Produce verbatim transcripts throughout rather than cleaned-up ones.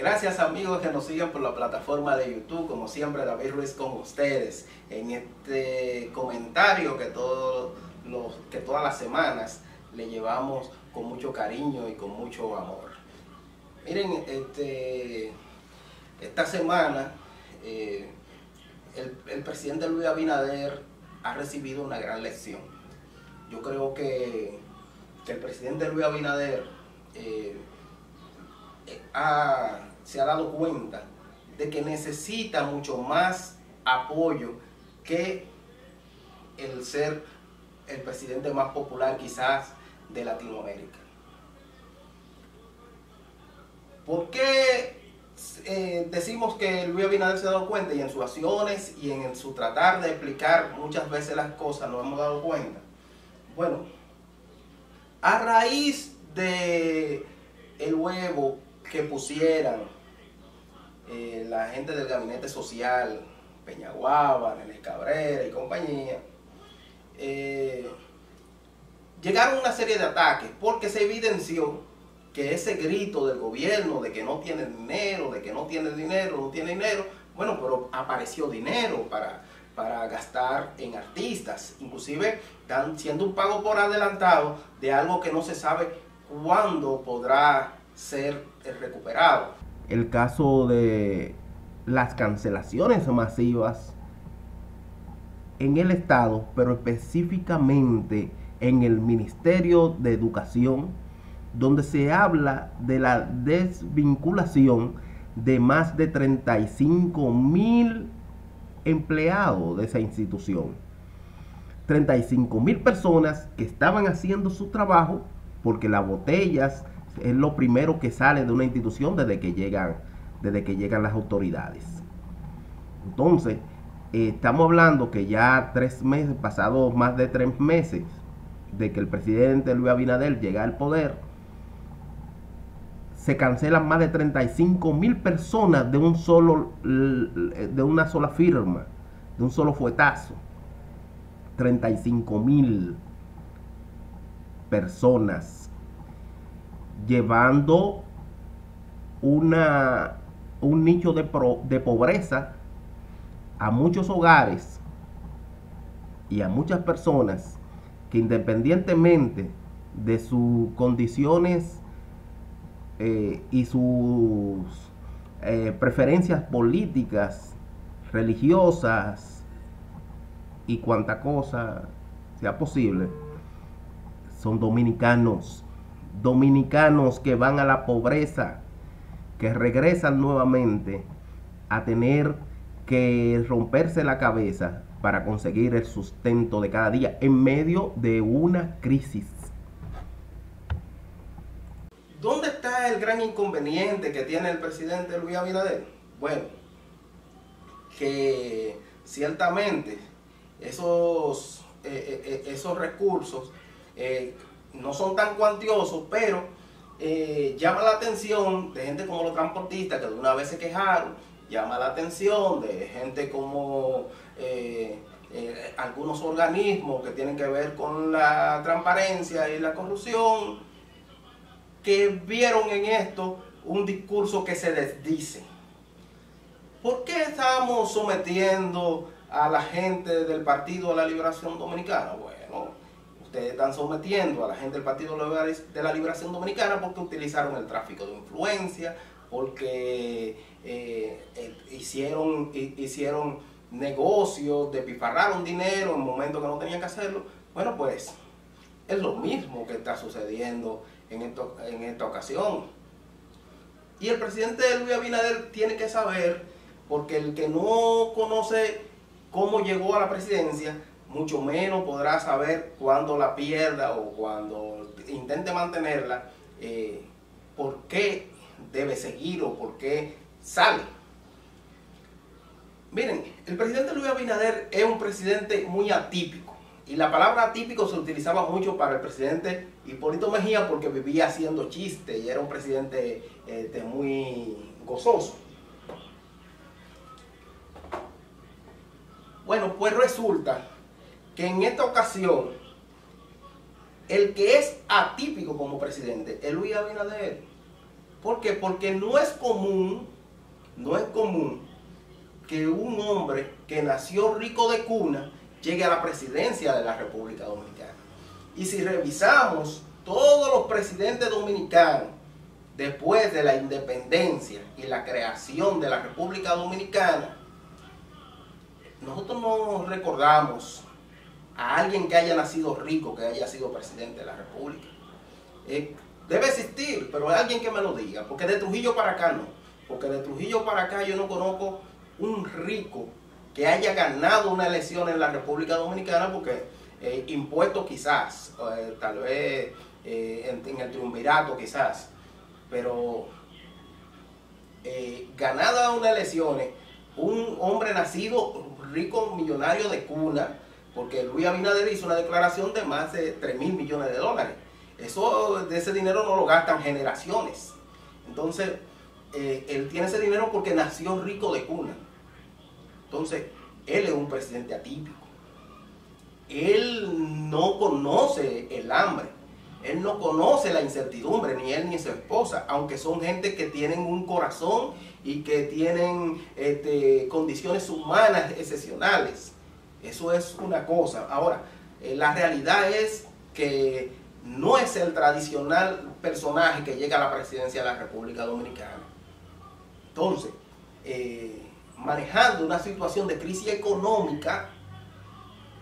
Gracias amigos que nos siguen por la plataforma de YouTube, como siempre David Ruiz con ustedes, en este comentario que, todos los, que todas las semanas le llevamos con mucho cariño y con mucho amor. Miren, este, esta semana eh, el, el presidente Luis Abinader ha recibido una gran lección. Yo creo que, que el presidente Luis Abinader eh, Ha, se ha dado cuenta de que necesita mucho más apoyo que el ser el presidente más popular quizás de Latinoamérica. ¿Por qué eh, decimos que Luis Abinader se ha dado cuenta? Y en sus acciones y en su tratar de explicar muchas veces las cosas nos hemos dado cuenta. Bueno, a raíz de el huevo que pusieran eh, la gente del gabinete social, Peñaguaba, Nenés Cabrera y compañía, eh, llegaron una serie de ataques porque se evidenció que ese grito del gobierno de que no tiene dinero, de que no tiene dinero, no tiene dinero, bueno, pero apareció dinero para, para gastar en artistas, inclusive dan, siendo un pago por adelantado de algo que no se sabe cuándo podrá ser recuperado. El caso de las cancelaciones masivas en el Estado, pero específicamente en el Ministerio de Educación, donde se habla de la desvinculación de más de treinta y cinco mil empleados de esa institución. treinta y cinco mil personas que estaban haciendo su trabajo, porque las botellas es lo primero que sale de una institución desde que llegan, desde que llegan las autoridades. Entonces, eh, estamos hablando que ya tres meses, pasado más de tres meses, de que el presidente Luis Abinader llega al poder, se cancelan más de treinta y cinco mil personas de un solo, de una sola firma, de un solo fuetazo. treinta y cinco mil personas, llevando una, un nicho de, pro, de pobreza a muchos hogares y a muchas personas que, independientemente de sus condiciones eh, y sus eh, preferencias políticas, religiosas y cuanta cosa sea posible, son dominicanos. Dominicanos que van a la pobreza, que regresan nuevamente a tener que romperse la cabeza para conseguir el sustento de cada día en medio de una crisis. ¿Dónde está el gran inconveniente que tiene el presidente Luis Abinader? Bueno, que ciertamente esos, eh, eh, esos recursos eh, no son tan cuantiosos, pero eh, llama la atención de gente como los transportistas que de una vez se quejaron, llama la atención de gente como eh, eh, algunos organismos que tienen que ver con la transparencia y la corrupción, que vieron en esto un discurso que se desdice. ¿Por qué estamos sometiendo a la gente del Partido de la Liberación Dominicana? Bueno, ustedes están sometiendo a la gente del Partido de la Liberación Dominicana porque utilizaron el tráfico de influencia, porque eh, eh, hicieron, hicieron negocios, despifarraron dinero en momentos que no tenían que hacerlo. Bueno, pues es lo mismo que está sucediendo en, esto, en esta ocasión. Y el presidente Luis Abinader tiene que saber, porque el que no conoce cómo llegó a la presidencia, mucho menos podrá saber cuando la pierda o cuando intente mantenerla, eh, por qué debe seguir o por qué sale. Miren, el presidente Luis Abinader es un presidente muy atípico. Y la palabra atípico se utilizaba mucho para el presidente Hipólito Mejía porque vivía haciendo chistes y era un presidente este, muy gozoso. Bueno, pues resulta que en esta ocasión, el que es atípico como presidente es Luis Abinader. ¿Por qué? Porque no es común, no es común que un hombre que nació rico de cuna llegue a la presidencia de la República Dominicana. Y si revisamos todos los presidentes dominicanos después de la independencia y la creación de la República Dominicana, nosotros no recordamos a alguien que haya nacido rico, que haya sido presidente de la República. Eh, debe existir, pero hay alguien que me lo diga, porque de Trujillo para acá no. Porque de Trujillo para acá yo no conozco un rico que haya ganado una elección en la República Dominicana, porque eh, impuesto quizás, eh, tal vez eh, en, en el triunvirato quizás, pero eh, ganada unas elecciones, un hombre nacido rico, millonario de cuna, porque Luis Abinader hizo una declaración de más de tres mil millones de dólares. Eso, de ese dinero no lo gastan generaciones. Entonces, eh, él tiene ese dinero porque nació rico de cuna. Entonces, él es un presidente atípico. Él no conoce el hambre. Él no conoce la incertidumbre, ni él ni su esposa, aunque son gente que tienen un corazón y que tienen este, condiciones humanas excepcionales. Eso es una cosa. Ahora, eh, la realidad es que no es el tradicional personaje que llega a la presidencia de la República Dominicana. Entonces, eh, manejando una situación de crisis económica,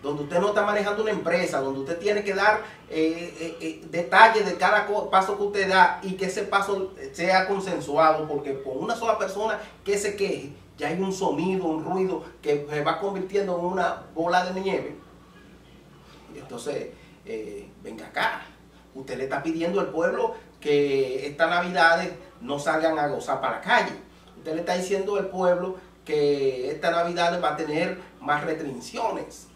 donde usted no está manejando una empresa, donde usted tiene que dar eh, eh, eh, detalles de cada paso que usted da y que ese paso sea consensuado, porque por una sola persona que se queje, ya hay un sonido, un ruido que se va convirtiendo en una bola de nieve. Y entonces, eh, venga acá, usted le está pidiendo al pueblo que estas navidades no salgan a gozar para la calle. Usted le está diciendo al pueblo que esta navidad va a tener más restricciones.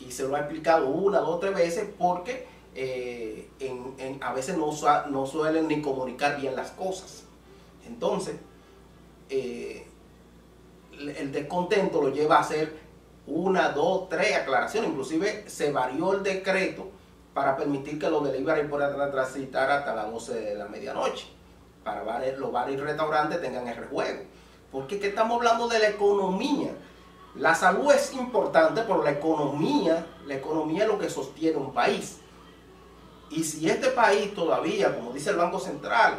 Y se lo ha explicado una, dos, tres veces porque eh, en, en, a veces no, no suelen ni comunicar bien las cosas. Entonces, eh, el descontento lo lleva a hacer una, dos, tres aclaraciones. Inclusive se varió el decreto para permitir que los delivery puedan transitar hasta las doce de la medianoche. Para bares, los bares y restaurantes tengan el rejuego. Porque que estamos hablando de la economía. La salud es importante, pero la economía, la economía es lo que sostiene un país. Y si este país todavía, como dice el Banco Central,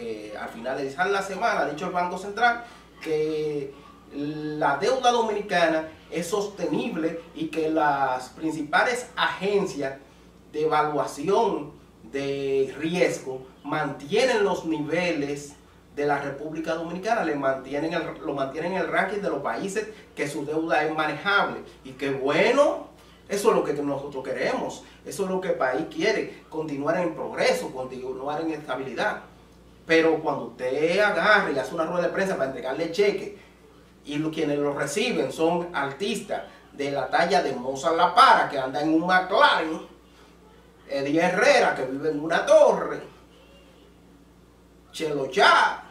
eh, al finalizar la semana, ha dicho el Banco Central, que la deuda dominicana es sostenible y que las principales agencias de evaluación de riesgo mantienen los niveles de la República Dominicana, le mantienen el, lo mantienen en el ranking de los países que su deuda es manejable. Y que bueno, eso es lo que nosotros queremos, eso es lo que el país quiere, continuar en progreso, continuar en estabilidad. Pero cuando usted agarra y hace una rueda de prensa para entregarle cheques, y los, quienes lo reciben son artistas de la talla de Moza La, que anda en un McLaren, Eddie Herrera, que vive en una torre, Chelo Chá,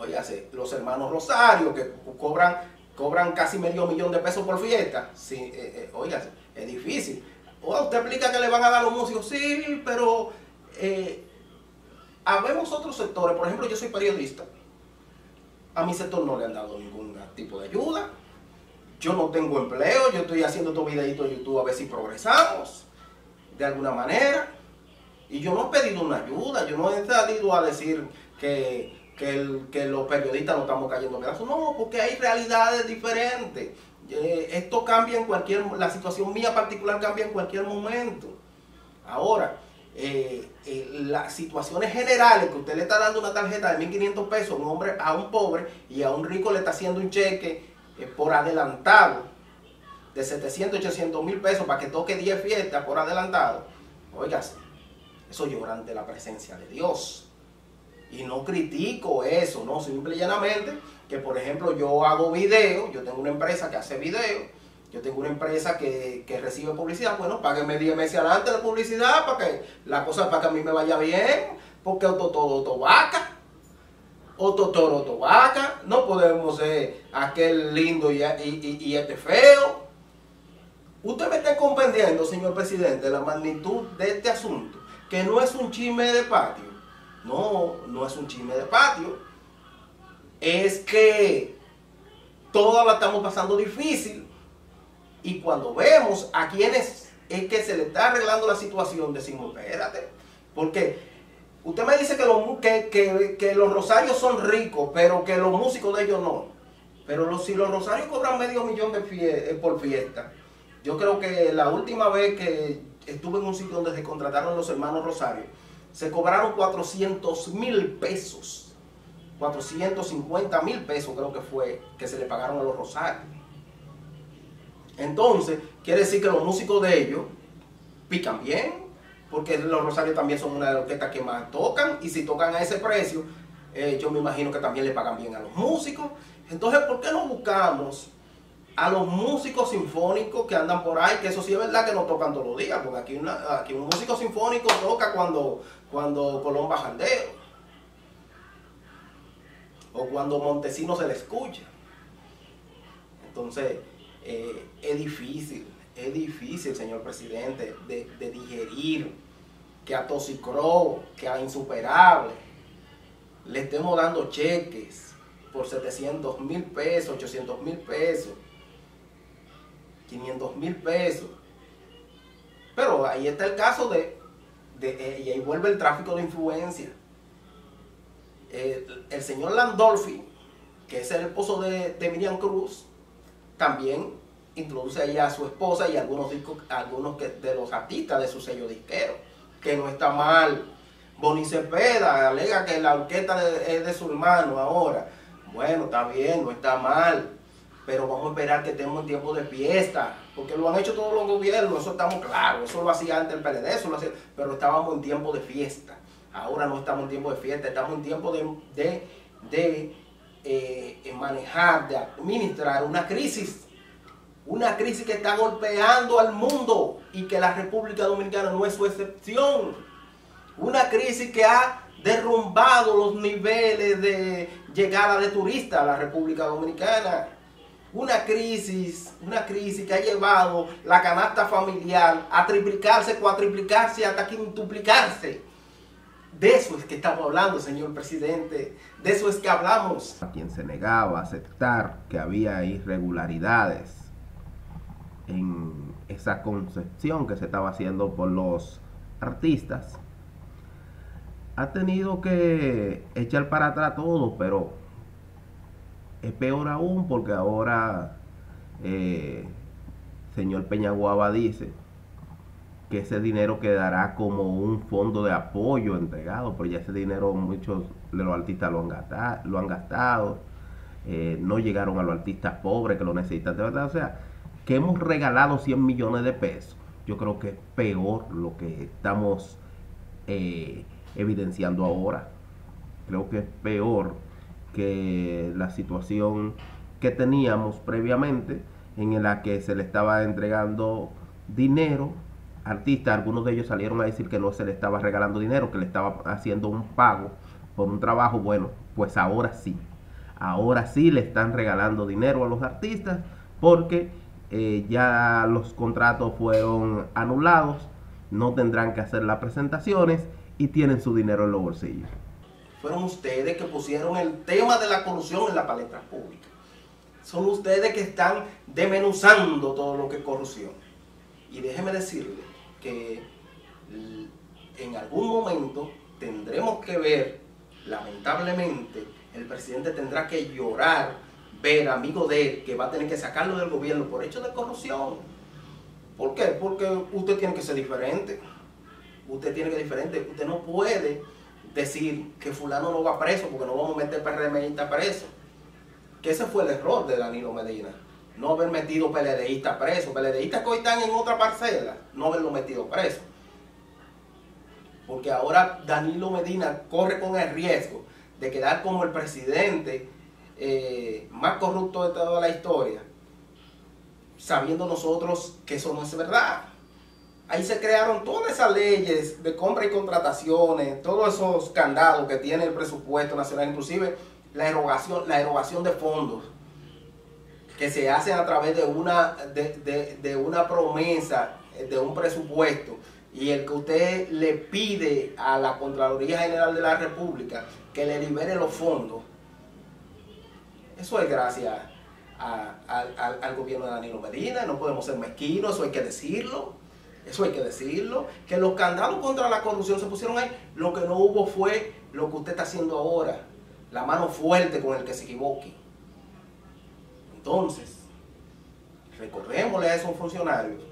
óyase, los hermanos Rosario, que cobran, cobran casi medio millón de pesos por fiesta. Sí, eh, eh, óyase, es difícil. O usted explica que le van a dar los músicos, sí, pero eh, habemos otros sectores. Por ejemplo, yo soy periodista. A mi sector no le han dado ningún tipo de ayuda. Yo no tengo empleo, yo estoy haciendo estos videitos de YouTube a ver si progresamos de alguna manera. Y yo no he pedido una ayuda, yo no he salido a decir que, que, el, que los periodistas no estamos cayendo pedazos. No, porque hay realidades diferentes. Eh, esto cambia en cualquier, la situación mía particular cambia en cualquier momento. Ahora, eh, eh, las situaciones generales, que usted le está dando una tarjeta de mil quinientos pesos a un hombre, a un pobre, y a un rico le está haciendo un cheque eh, por adelantado de setecientos, ochocientos mil pesos para que toque diez fiestas por adelantado. Óigase. Eso llora ante la presencia de Dios. Y no critico eso, no, simple y llanamente, que por ejemplo yo hago video, yo tengo una empresa que hace video, yo tengo una empresa que, que recibe publicidad, bueno, páguenme diez meses adelante de publicidad para que la cosa, para que a mí me vaya bien, porque ototoro tobaca, ototoro tobaca, no podemos ser aquel lindo y, y, y, y este feo. Usted me está comprendiendo, señor presidente, la magnitud de este asunto. que no es un chisme de patio. No, no es un chisme de patio. Es que todas la estamos pasando difícil. Y cuando vemos a quienes es que se le está arreglando la situación, decimos, espérate, porque usted me dice que los, que, que, que los rosarios son ricos, pero que los músicos de ellos no. Pero los, si los rosarios cobran medio millón de fie, eh, por fiesta, yo creo que la última vez que estuve en un sitio donde se contrataron los hermanos Rosario, se cobraron cuatrocientos mil pesos, cuatrocientos cincuenta mil pesos creo que fue que se le pagaron a los rosarios. Entonces, quiere decir que los músicos de ellos pican bien, porque los rosarios también son una de las orquestas que más tocan, y si tocan a ese precio, eh, yo me imagino que también le pagan bien a los músicos. Entonces, ¿por qué no buscamos a los músicos sinfónicos que andan por ahí? Que eso sí es verdad que no tocan todos los días, porque aquí, una, aquí un músico sinfónico toca cuando, cuando Colón baja el dedo, o cuando Montesino se le escucha. Entonces, eh, es difícil. Es difícil, señor presidente, de, de digerir que a Toxicro, que a Insuperable, le estemos dando cheques por setecientos mil pesos, ochocientos mil pesos, quinientos mil pesos. Pero ahí está el caso de, de y ahí vuelve el tráfico de influencia. El, el señor Landolfi, que es el esposo de, de Miriam Cruz, también introduce ahí a su esposa y algunos discos, algunos que, de los artistas de su sello disquero, que no está mal. Bonny Cepeda alega que la orquesta es de su hermano ahora. Bueno, está bien, no está mal, pero vamos a esperar que estemos en tiempo de fiesta, porque lo han hecho todos los gobiernos, eso estamos claros, eso lo hacía antes el P L D, eso lo hacía, pero estábamos en tiempo de fiesta. Ahora no estamos en tiempo de fiesta, estamos en tiempo de, de, de eh, manejar, de administrar una crisis. Una crisis que está golpeando al mundo y que la República Dominicana no es su excepción. Una crisis que ha derrumbado los niveles de llegada de turistas a la República Dominicana. Una crisis, una crisis que ha llevado la canasta familiar a triplicarse, cuatriplicarse, hasta quintuplicarse. De eso es que estamos hablando, señor presidente. De eso es que hablamos. A quien se negaba a aceptar que había irregularidades en esa concepción que se estaba haciendo por los artistas, ha tenido que echar para atrás todo, pero es peor aún porque ahora eh, señor Peñaguaba dice que ese dinero quedará como un fondo de apoyo entregado, pero ya ese dinero muchos de los artistas lo han gastado, lo han gastado eh, no llegaron a los artistas pobres que lo necesitan de verdad. O sea, que hemos regalado cien millones de pesos, yo creo que es peor lo que estamos eh, evidenciando ahora. Creo que es peor que la situación que teníamos previamente, en la que se le estaba entregando dinero a artistas. Algunos de ellos salieron a decir que no se le estaba regalando dinero, que le estaba haciendo un pago por un trabajo. Bueno, pues ahora sí, ahora sí le están regalando dinero a los artistas, porque Eh, ya los contratos fueron anulados, no tendrán que hacer las presentaciones y tienen su dinero en los bolsillos. Fueron ustedes que pusieron el tema de la corrupción en la palestra pública. Son ustedes que están desmenuzando todo lo que es corrupción. Y déjeme decirle que en algún momento tendremos que ver, lamentablemente, el presidente tendrá que llorar, ver amigo de él que va a tener que sacarlo del gobierno por hechos de corrupción. ¿Por qué? Porque usted tiene que ser diferente. Usted tiene que ser diferente. Usted no puede decir que fulano no va preso porque no vamos a meter PRMista preso. Que ese fue el error de Danilo Medina. No haber metido PLDista preso. PLDistas que hoy están en otra parcela, no haberlo metido preso. Porque ahora Danilo Medina corre con el riesgo de quedar como el presidente Eh, más corrupto de toda la historia, sabiendo nosotros que eso no es verdad. Ahí se crearon todas esas leyes de compra y contrataciones, todos esos candados que tiene el presupuesto nacional, inclusive la erogación, la erogación de fondos que se hacen a través de una, de, de, de una promesa de un presupuesto, y el que usted le pide a la Contraloría General de la República que le libere los fondos, eso es gracias a, a, a, al gobierno de Danilo Medina. No podemos ser mezquinos, eso hay que decirlo, eso hay que decirlo, que los candados contra la corrupción se pusieron ahí. Lo que no hubo fue lo que usted está haciendo ahora, la mano fuerte con el que se equivoque. Entonces, recordémosle a esos funcionarios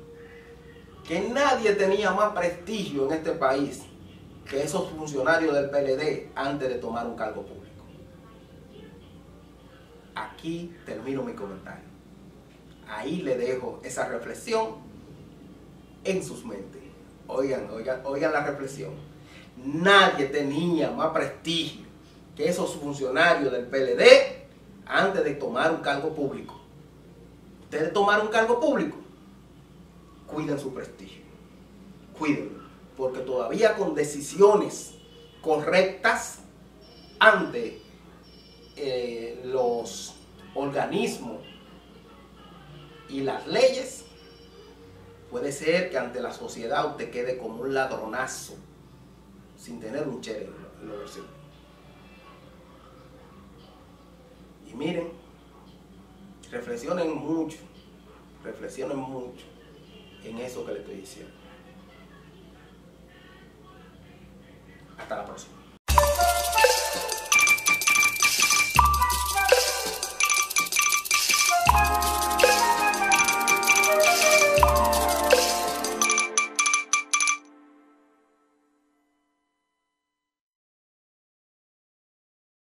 que nadie tenía más prestigio en este país que esos funcionarios del P L D antes de tomar un cargo público. Aquí termino mi comentario. Ahí le dejo esa reflexión en sus mentes. Oigan, oigan, oigan la reflexión. Nadie tenía más prestigio que esos funcionarios del P L D antes de tomar un cargo público. Ustedes tomaron un cargo público, cuiden su prestigio, cuídenlo, porque todavía con decisiones correctas ante eh, los organismos y las leyes, puede ser que ante la sociedad usted quede como un ladronazo sin tener un chero en los bolsillos. Y miren, reflexionen mucho, reflexionen mucho en eso que les estoy diciendo. Hasta la próxima.